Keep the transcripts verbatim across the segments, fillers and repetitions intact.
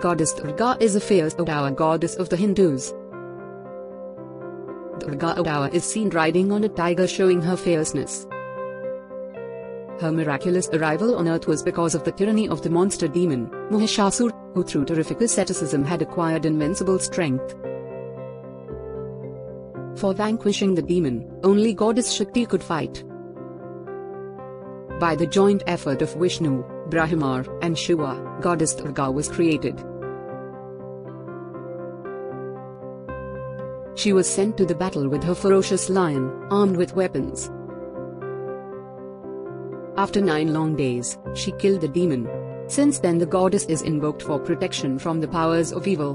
Goddess Durga is a fierce Odawa goddess of the Hindus. Durga Odawa is seen riding on a tiger, showing her fierceness. Her miraculous arrival on earth was because of the tyranny of the monster demon, Mahishasur, who through terrific asceticism had acquired invincible strength. For vanquishing the demon, only goddess Shakti could fight. By the joint effort of Vishnu, Brahimar, and Shiva, goddess Durga was created. She was sent to the battle with her ferocious lion, armed with weapons. After nine long days, she killed the demon. Since then, the goddess is invoked for protection from the powers of evil.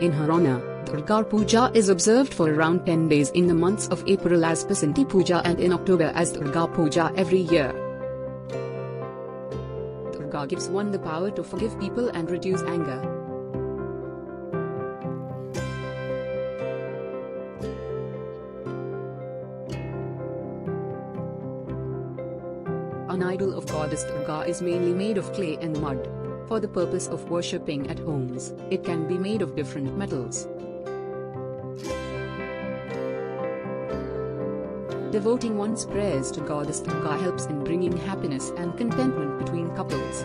In her honor, Durga Puja is observed for around ten days in the months of April as Basanti Puja and in October as Durga Puja every year. Durga gives one the power to forgive people and reduce anger. An idol of goddess Durga is mainly made of clay and mud. For the purpose of worshipping at homes, it can be made of different metals. Devoting one's prayers to goddess Durga helps in bringing happiness and contentment between couples.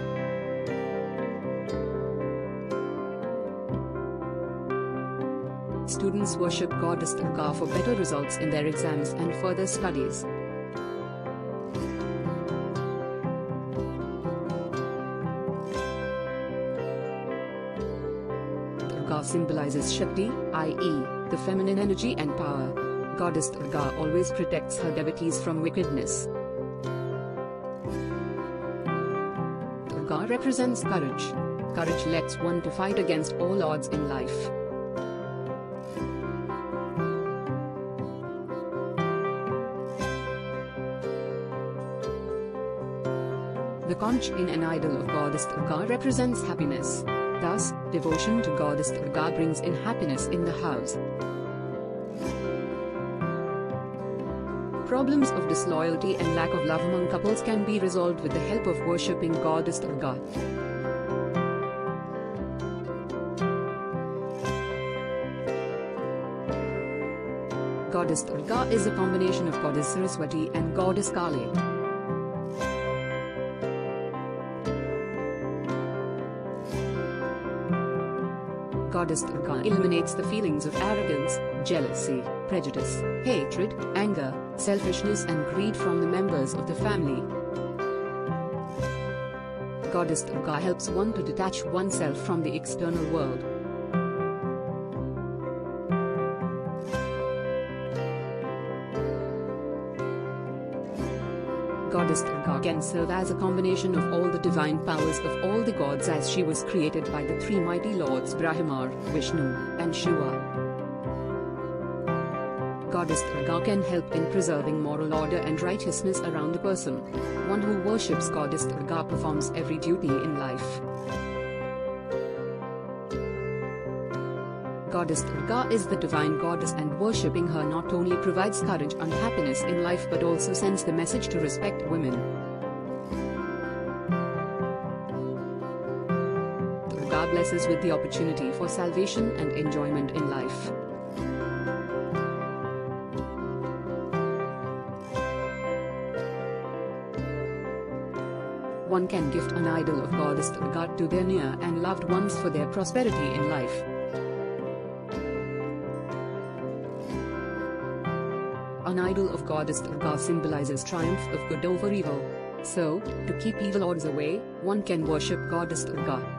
Students worship goddess Durga for better results in their exams and further studies. Durga symbolizes Shakti, that is, the feminine energy and power. Goddess Durga always protects her devotees from wickedness. Durga represents courage. Courage lets one to fight against all odds in life. The conch in an idol of goddess Durga represents happiness. Thus, devotion to goddess Durga brings in happiness in the house. Problems of disloyalty and lack of love among couples can be resolved with the help of worshipping goddess Durga. Goddess Durga is a combination of goddess Saraswati and goddess Kali. Goddess Durga eliminates the feelings of arrogance, jealousy, prejudice, hatred, anger, selfishness and greed from the members of the family. Goddess Durga helps one to detach oneself from the external world. Goddess Durga can serve as a combination of all the divine powers of all the gods, as she was created by the three mighty lords Brahimar, Vishnu, and Shiva. Goddess Durga can help in preserving moral order and righteousness around a person. One who worships goddess Durga performs every duty in life. Goddess Durga is the divine goddess, and worshipping her not only provides courage and happiness in life but also sends the message to respect women. Durga blesses with the opportunity for salvation and enjoyment in life. One can gift an idol of goddess Durga to their near and loved ones for their prosperity in life. An idol of goddess Durga symbolizes triumph of good over evil. So, to keep evil odds away, one can worship goddess Durga.